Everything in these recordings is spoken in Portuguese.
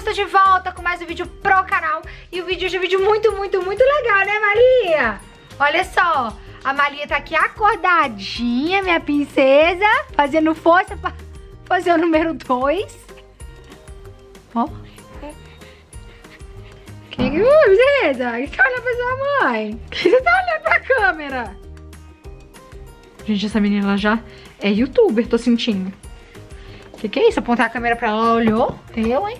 estou de volta com mais um vídeo pro canal. E o vídeo hoje é um vídeo muito legal, né, Maria? Olha só, a Maria tá aqui acordadinha, minha princesa, fazendo força pra fazer o número 2. Ó. Que beleza? Que você tá olhando pra sua mãe? Que você tá olhando pra câmera? Gente, essa menina ela já é youtuber, tô sentindo. Que é isso? Apontar a câmera pra lá, olhou. Eu, hein?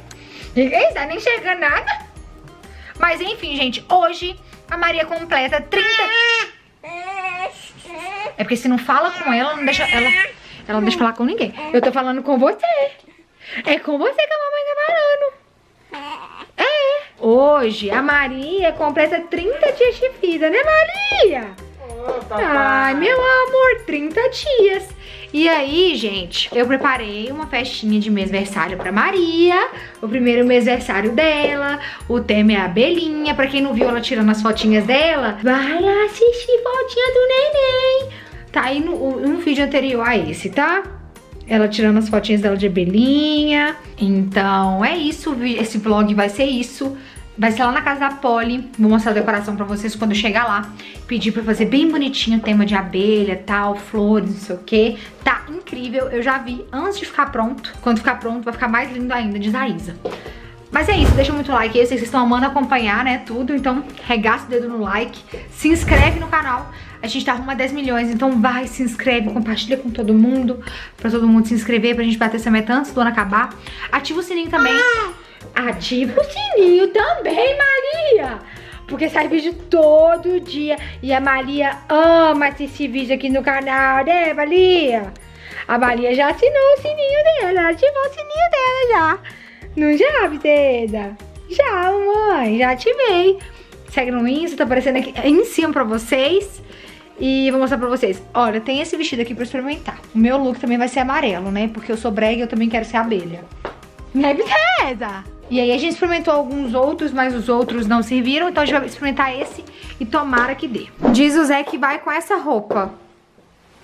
Que é isso? Ela nem enxerga nada. Mas enfim, gente, hoje a Maria completa 30... É porque se não fala com ela, não deixa ela não deixa falar com ninguém. Eu tô falando com você. É com você que a mamãe tá falando. É. Hoje a Maria completa 30 dias de vida, né, Maria? Ai, meu amor, 30 dias. E aí, gente, eu preparei uma festinha de mêsversário pra Maria. O primeiro mêsversário dela. O tema é a abelhinha. Pra quem não viu ela tirando as fotinhas dela, vai lá assistir fotinha do neném. Tá aí no vídeo anterior a esse, tá? Ela tirando as fotinhas dela de abelhinha. Então, é isso. Esse vlog vai ser isso. Vai ser lá na casa da Polly. Vou mostrar a decoração pra vocês quando eu chegar lá. Pedi pra fazer bem bonitinho o tema de abelha, tal, flores, não sei o que. Tá incrível. Eu já vi antes de ficar pronto. Quando ficar pronto, vai ficar mais lindo ainda, diz a Isa. Mas é isso. Deixa muito like aí. Eu sei que vocês estão amando acompanhar, né, tudo. Então, regaça o dedo no like. Se inscreve no canal. A gente tá rumo a 10 milhões. Então, vai, se inscreve. Compartilha com todo mundo. Pra todo mundo se inscrever. Pra gente bater essa meta antes do ano acabar. Ativa o sininho também. Ativa o sininho também, Maria! Porque sai vídeo todo dia. E a Maria ama assistir vídeo aqui no canal, né, Maria? A Maria já assinou o sininho dela. Ativou o sininho dela já. Não já, princesa? Já, mãe. Já ativei. Segue no Insta, tá aparecendo aqui em cima pra vocês. E vou mostrar pra vocês. Olha, tem esse vestido aqui pra experimentar. O meu look também vai ser amarelo, né? Porque eu sou brega e eu também quero ser abelha. Né, princesa? E aí a gente experimentou alguns outros, mas os outros não serviram. Então a gente vai experimentar esse e tomara que dê. Diz o Zé que vai com essa roupa.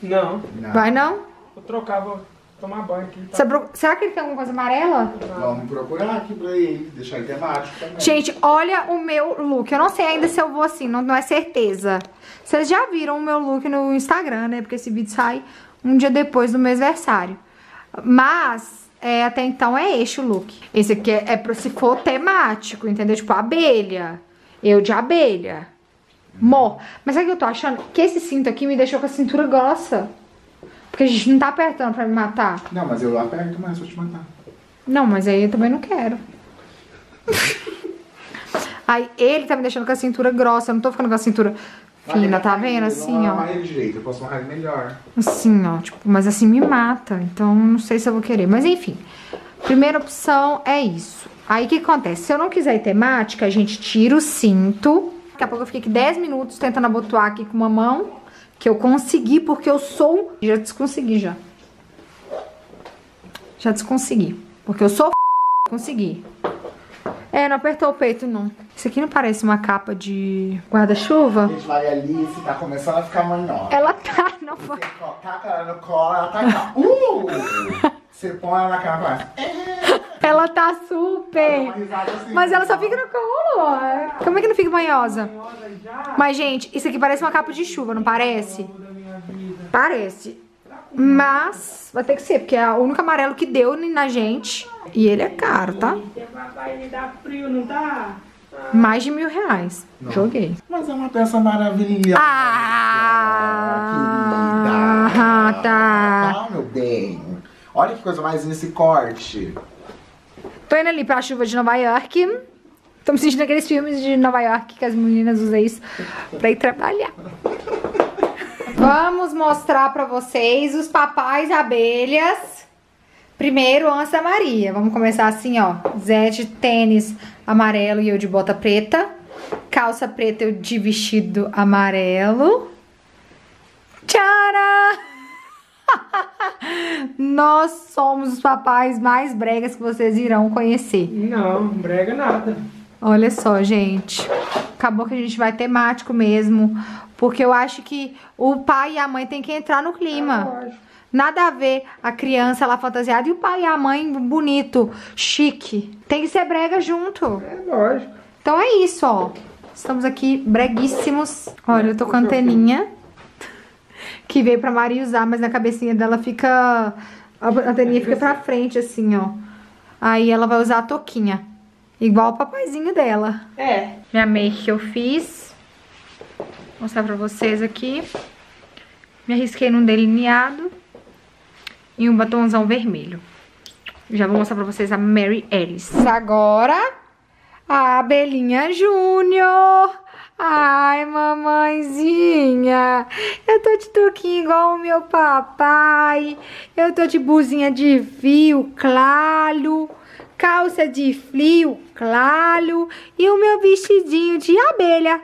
Não. Vai não? Vou trocar, vou tomar banho aqui. Tá? Será que ele tem alguma coisa amarela? Vamos procurar aqui pra ele, deixar ele temático também. Gente, olha o meu look. Eu não sei ainda se eu vou assim, não é certeza. Vocês já viram o meu look no Instagram, né? Porque esse vídeo sai um dia depois do mêsversário. Mas... até então é este o look. Esse aqui é se for temático, entendeu? Tipo, abelha. Eu de abelha. Mó. Mas sabe o que eu tô achando? Que esse cinto aqui me deixou com a cintura grossa. Porque a gente não tá apertando pra me matar. Não, mas eu aperto, mas vou te matar. Não, mas aí eu também não quero. Aí ele tá me deixando com a cintura grossa. Eu não tô ficando com a cintura fina, tá vendo? Assim, ó. Não amarrei direito, eu posso amarrar ele melhor. Assim, ó, tipo, mas assim me mata. Então, não sei se eu vou querer. Mas, enfim, primeira opção é isso. Aí, o que acontece? Se eu não quiser ir temática, a gente tira o cinto. Daqui a pouco eu fiquei aqui 10 minutos tentando abotoar aqui com uma mão. Que eu consegui, porque eu sou... Já desconsegui, já. Já desconsegui. Porque eu sou... Consegui. É, não apertou o peito, não. Isso aqui não parece uma capa de guarda-chuva? Gente, Maria Alice tá começando a ficar manhosa. Ela tá, não foi. Você taca ela no colo, ela tá... Você põe ela na cama. Ela tá super. Ela tá assim, mas ela só fica no colo, ó. Como é que não fica manhosa? Mas, gente, isso aqui parece uma capa de chuva, não parece? Parece. Mas vai ter que ser, porque é o único amarelo que deu na gente. E ele é caro, tá? Mais de R$1000. Não. Joguei. Mas é uma peça maravilhosa. Ah, querida. Tá. Ah, meu bem. Olha que coisa mais nesse corte. Tô indo ali pra chuva de Nova York. Tô me sentindo aqueles filmes de Nova York que as meninas usam isso pra ir trabalhar. Vamos mostrar pra vocês os papais abelhas. Primeiro, antes da Maria. Vamos começar assim, ó. Zé de tênis amarelo e eu de bota preta. Calça preta, eu de vestido amarelo. Tcharam! Nós somos os papais mais bregas que vocês irão conhecer. Não, brega nada. Olha só, gente. Acabou que a gente vai temático mesmo. Porque eu acho que o pai e a mãe tem que entrar no clima. Nada a ver a criança lá fantasiada e o pai e a mãe bonito, chique. Tem que ser brega junto. É lógico. Então é isso, ó. Estamos aqui breguíssimos. Olha, eu tô com a anteninha que veio pra Maria usar, mas na cabecinha dela fica... A anteninha fica pra frente, assim, ó. Aí ela vai usar a touquinha. Igual o papaizinho dela. É. Minha make que eu fiz. Vou mostrar pra vocês aqui. Me arrisquei num delineado. E um batonzão vermelho. Já vou mostrar pra vocês a Maria Alice. Agora, a Abelhinha Júnior. Ai, mamãezinha, eu tô de touquinha igual o meu papai, eu tô de blusinha de fio claro, calça de fio claro e o meu vestidinho de abelha.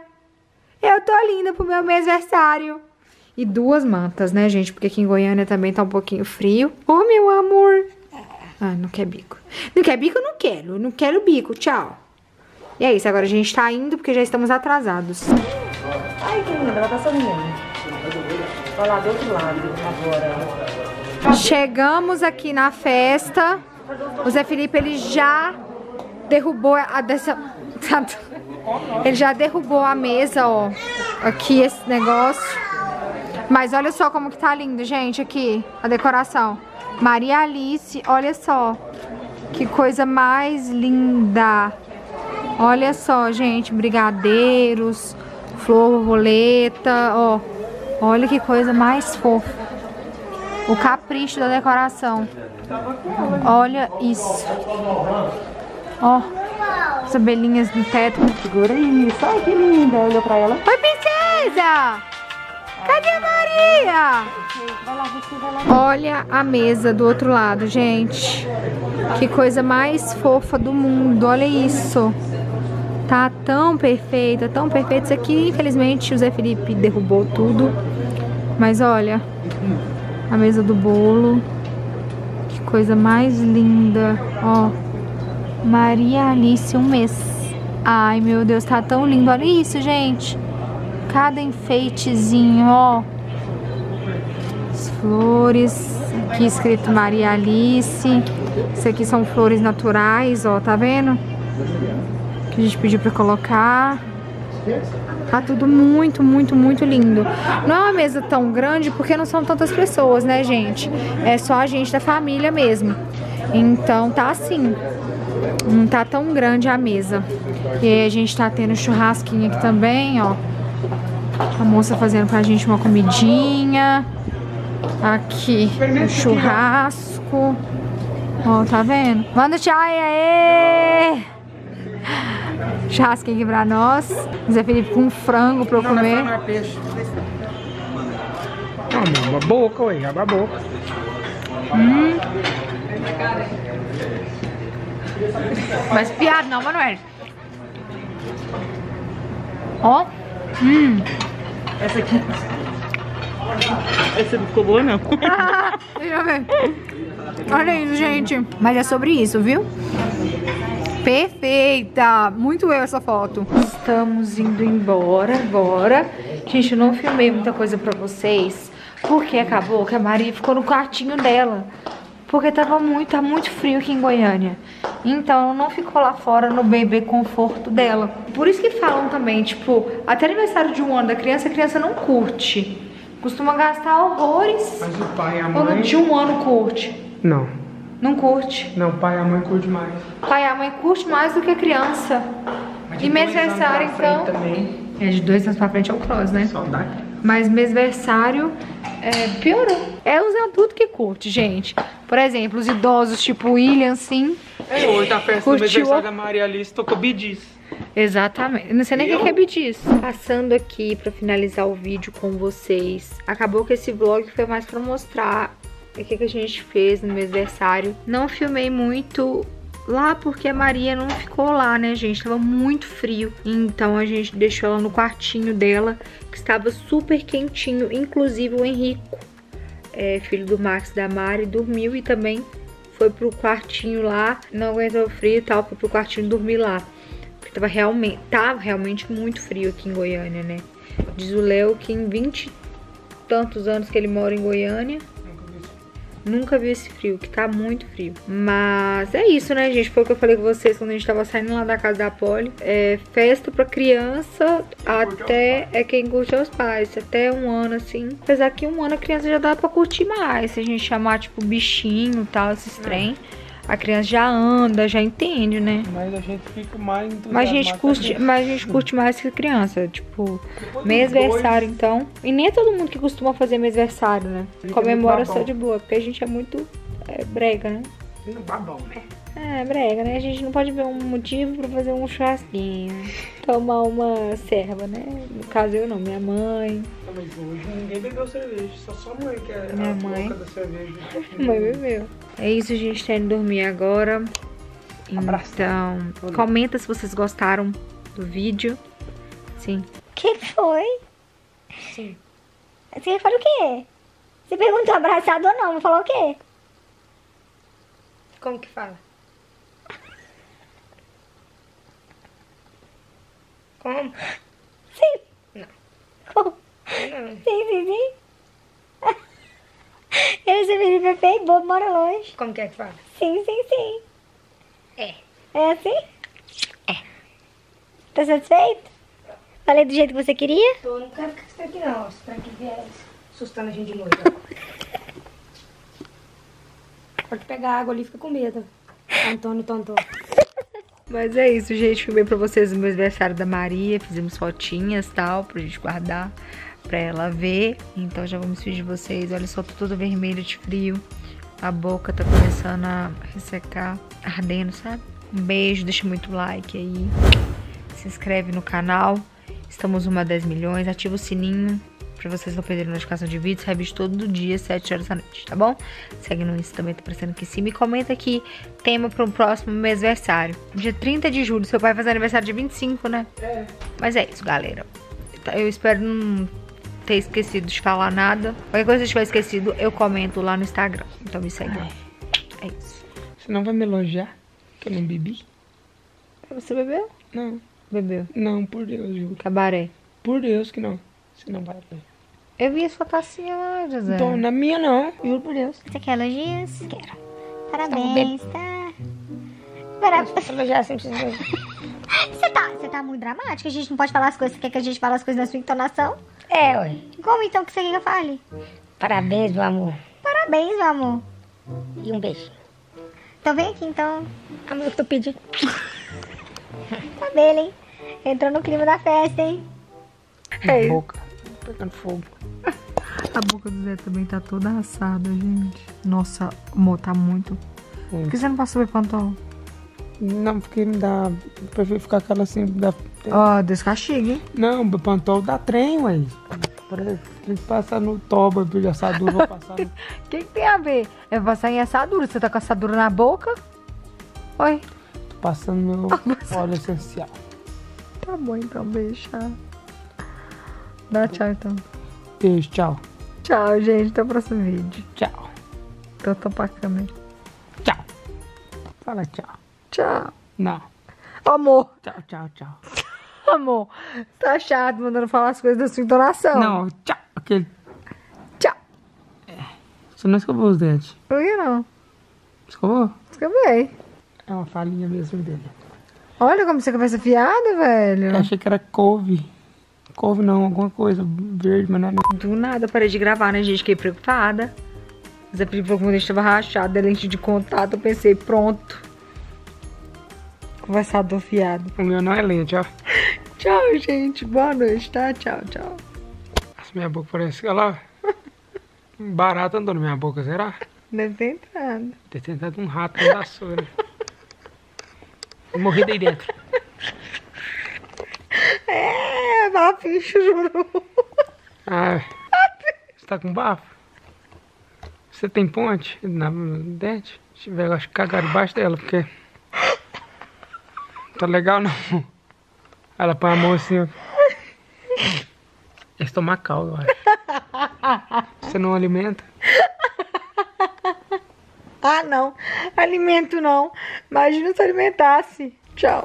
Eu tô linda pro meu mêsversário. E duas mantas, né, gente? Porque aqui em Goiânia também tá um pouquinho frio. Ô, meu amor. Ah, não quer bico. Não quer bico? Não quero. Não quero bico. Tchau. E é isso, agora a gente tá indo porque já estamos atrasados. Ai, que linda, ela tá sorrindo. Vai lá do outro lado agora. Chegamos aqui na festa. O Zé Felipe, ele já derrubou a dessa... Ele já derrubou a mesa, ó. Aqui, esse negócio. Mas olha só como que tá lindo, gente, aqui. A decoração. Maria Alice, olha só. Que coisa mais linda. Olha só, gente, brigadeiros, flor, borboleta, ó. Olha que coisa mais fofa. O capricho da decoração. Olha isso. Ó, as abelhinhas no teto. Segura isso. Ai, que linda. Olha pra ela. Oi, princesa! Cadê a Maria? Olha a mesa do outro lado, gente. Que coisa mais fofa do mundo. Olha isso. Tá tão perfeita, tão perfeita. Isso aqui, infelizmente, o Zé Felipe derrubou tudo. Mas olha, a mesa do bolo. Que coisa mais linda. Ó, Maria Alice, um mês. Ai, meu Deus, tá tão lindo. Olha isso, gente. Cada enfeitezinho, ó. As flores. Aqui escrito Maria Alice. Isso aqui são flores naturais, ó. Tá vendo? Que a gente pediu pra colocar. Tá tudo muito, muito, muito lindo. Não é uma mesa tão grande porque não são tantas pessoas, né, gente? É só a gente da família mesmo. Então tá assim. Não tá tão grande a mesa. E aí a gente tá tendo churrasquinho aqui também, ó. A moça fazendo pra gente uma comidinha. Aqui um churrasco. Ó, tá vendo? Manda tchau aí! Churrasquinho aqui pra nós. Zé Felipe com frango pra eu comer. Não é peixe. Abre a boca, ué. Abre a boca. Mas piada não, Manoel. Ó. Essa aqui. Essa não ficou boa, não. Deixa eu ver. Olha isso, gente. Mas é sobre isso, viu? Perfeita! Muito eu essa foto. Estamos indo embora agora. Gente, eu não filmei muita coisa pra vocês. Porque acabou que a Maria ficou no quartinho dela. Porque tá muito frio aqui em Goiânia. Então não ficou lá fora no bebê conforto dela. Por isso que falam também, tipo, até aniversário de um ano da criança, a criança não curte. Costuma gastar horrores. Mas o pai e a mãe... Quando de um ano curte. Não. Não curte? Não, pai e a mãe curte mais. Pai e a mãe curte mais do que a criança. Mas e mêsversário, então... Também. É, de 2 anos pra frente é o cross, né? Só dá. Mas mêsversário é, piorou. É usar tudo que curte, gente. Por exemplo, os idosos tipo William, sim. É, hoje a festa do mêsversário da Maria Alice tocou bidis. Exatamente. Eu não sei nem o que é bidis. Passando aqui pra finalizar o vídeo com vocês. Acabou que esse vlog foi mais pra mostrar... O que a gente fez no mêsversário. Não filmei muito lá porque a Maria não ficou lá, né, gente? Tava muito frio. Então a gente deixou ela no quartinho dela, que estava super quentinho. Inclusive o Henrico, filho do Max e da Mari, dormiu e também foi pro quartinho lá. Não aguentou o frio e tal, foi pro quartinho dormir lá. Porque tava realmente muito frio aqui em Goiânia, né? Diz o Léo que em 20 e tantos anos que ele mora em Goiânia... Nunca vi esse frio, que tá muito frio. Mas é isso, né, gente? Foi o que eu falei com vocês quando a gente tava saindo lá da casa da Polly. É festa pra criança até... É quem curte aos pais. Até 1 ano, assim. Apesar que 1 ano a criança já dá pra curtir mais. Se a gente chamar, tipo, bichinho e tal, esses trem... A criança já anda, já entende, né? Mas a gente fica mais... mas a gente curte mais que criança, tipo... Mêsversário, então... E nem é todo mundo que costuma fazer mêsversário, né? Comemora só de boa, porque a gente é muito brega, né? No babão, né? É, brega, né? A gente não pode ver um motivo pra fazer um churrasquinho. Tomar uma cerva, né? No caso eu não, minha mãe. Mas hoje ninguém bebeu cerveja, só mãe que é minha mãe. Da cerveja. Mãe bebeu. É isso, gente, tá indo dormir agora. Então, comenta se vocês gostaram do vídeo. Sim. Que foi? Sim. Você falou o quê? Você perguntou abraçado ou não, mas falou o quê? Como que fala? Como? Sim. Não. Como? Não. Sim, sim, sim. Eu sou Felipe feio, bobo, mora longe. Como que é que fala? Sim, sim, sim. É. É assim? É. Tá satisfeito? Falei do jeito que você queria? Tô, não quero ficar aqui não. Espero que vier assustando a gente de novo. Pode pegar água ali, fica com medo. Antônio, tonto. Mas é isso, gente. Filmei pra vocês o mêsversário da Maria. Fizemos fotinhas e tal, pra gente guardar, pra ela ver. Então já vou me despedir de vocês. Olha só, tô toda vermelha de frio. A boca tá começando a ressecar, ardendo, sabe? Um beijo, deixa muito like aí. Se inscreve no canal. Estamos rumo a 10 milhões. Ativa o sininho pra vocês não perderem notificação de vídeos. Sai vídeo todo dia, 7 horas da noite, tá bom? Segue no Insta, também tá aparecendo aqui em cima. E comenta aqui, tema para um próximo mêsversário. Dia 30 de julho, seu pai faz aniversário de 25, né? É. Mas é isso, galera. Eu espero não ter esquecido de falar nada. Qualquer coisa que eu tiver esquecido, eu comento lá no Instagram. Então me segue lá. É isso. Você não vai me elogiar? Que eu não bebi? Você bebeu? Não. Bebeu? Não, por Deus, Ju. Cabaré? Por Deus que não. Você não vai beber. Eu vi a sua tacinha lá, José. Então, na minha não, juro por Deus. Você quer elogios? Quero. Parabéns, tá? Parabéns. Elogiar sempre. Você tá muito dramática, a gente não pode falar as coisas. Você quer que a gente fale as coisas na sua entonação? É, ué. Como então que você quer que eu fale? Parabéns, meu amor. Parabéns, meu amor. E um beijo. Então vem aqui, então. Amor, eu tô pedindo. Tá bem, hein? Entrou no clima da festa, hein? É isso. Pegando fogo. A boca do Zé também tá toda assada, gente. Nossa, amor, tá muito... Por que você não passou o pantol? Não, porque me dá... Eu prefiro ficar aquela assim... Dá... Ó, Deus castiga, hein? Não, o pantol dá trem, ué. Tem que passar no toba, de assadura, vou passar no... O que tem a ver? É passar em assadura. Você tá com assadura na boca? Oi? Tô passando meu óleo essencial. Tá bom, então, beijo. Dá tchau, então. Beijo, tchau. Tchau, gente. Até o próximo vídeo. Tchau. Então, tô pra câmera. Tchau. Fala tchau. Tchau. Não. Amor. Tchau, tchau, tchau. Amor, tá chato mandando falar as coisas da sua entonação. Não, tchau. Aquele... Tchau. É. Você não escovou os dentes? Por que não? Escovou? Escovei. É uma falinha mesmo dele. Olha como você conversa fiada, velho. Eu achei que era couve. Couve não, alguma coisa verde, mas não é. Do nada eu parei de gravar, né, gente? Fiquei preocupada. Zé Felipe falou que meu dente tava rachado, é lente de contato. Eu pensei, pronto. Conversador fiado. O meu não é lente, ó. Tchau, gente. Boa noite, tá? Tchau, tchau. Nossa, minha boca parece ela. Barata andou na minha boca, será? Deve ter entrado. Deve ter entrado um rato dentro da sua, né? Morri daí dentro. É, bafinho, juro. Ah, você tá com bafo? Você tem ponte no dente? Se tiver, eu acho que cagaram embaixo dela, porque... Tá legal, não. Ela põe a mão assim, ó. Eles tomam caldo, eu acho. Você não alimenta? Ah, não. Alimento, não. Imagina se alimentasse. Tchau.